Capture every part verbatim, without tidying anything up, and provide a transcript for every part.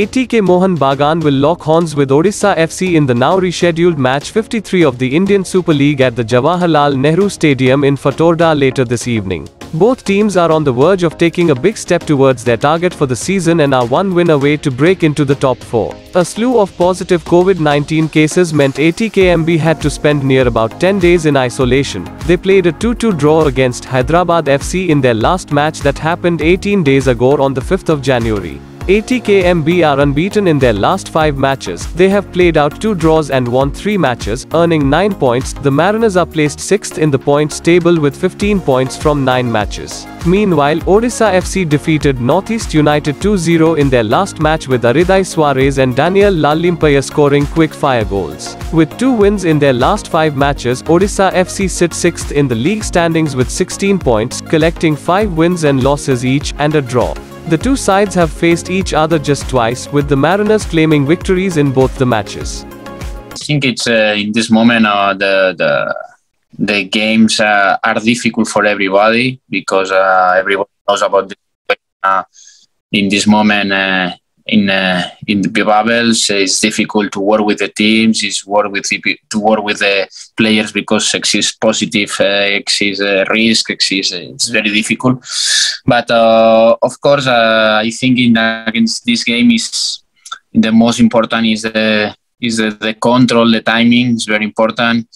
A T K Mohun Bagan will lock horns with Odisha F C in the now rescheduled match fifty-three of the Indian Super League at the Jawaharlal Nehru Stadium in Fatorda later this evening. Both teams are on the verge of taking a big step towards their target for the season and are one win away to break into the top four. A slew of positive COVID nineteen cases meant A T K M B had to spend near about ten days in isolation. They played a two two draw against Hyderabad F C in their last match that happened eighteen days ago on the fifth of January. A T K M B are unbeaten in their last five matches. They have played out two draws and won three matches, earning nine points. The Mariners are placed sixth in the points table with fifteen points from nine matches. Meanwhile, Odisha F C defeated North East United two zero in their last match with Aridai Suarez and Daniel Lalimpaya scoring quick-fire goals. With two wins in their last five matches, Odisha F C sit sixth in the league standings with sixteen points, collecting five wins and losses each, and a draw. The two sides have faced each other just twice, with the Mariners claiming victories in both the matches. I think it's uh, in this moment uh, the, the the games uh, are difficult for everybody because uh, everyone knows about the uh, in this moment uh, in uh, in the bubbles. It's difficult to work with the teams. It's work with the, to work with the players because exists positive, uh, exists uh, risk, exists. It's very difficult. But uh, of course, uh, I think in against this game is the most important is the is the, the control, the timing is very important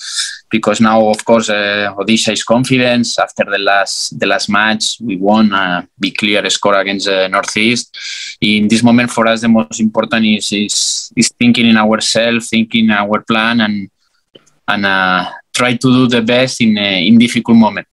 because now, of course, uh, Odisha is confident after the last the last match we won a big clear score against uh, Northeast. In this moment, for us, the most important is is, is thinking in ourselves, thinking our plan, and and uh, try to do the best in uh, in difficult moment.